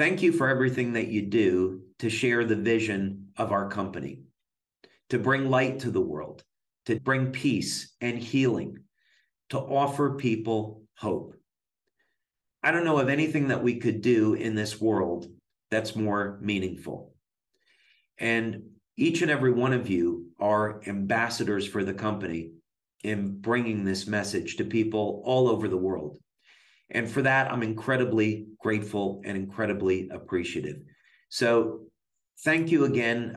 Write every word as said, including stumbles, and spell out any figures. Thank you for everything that you do to share the vision of our company, to bring light to the world, to bring peace and healing, to offer people hope. I don't know of anything that we could do in this world that's more meaningful. And each and every one of you are ambassadors for the company in bringing this message to people all over the world. And for that, I'm incredibly grateful and incredibly appreciative. So thank you again.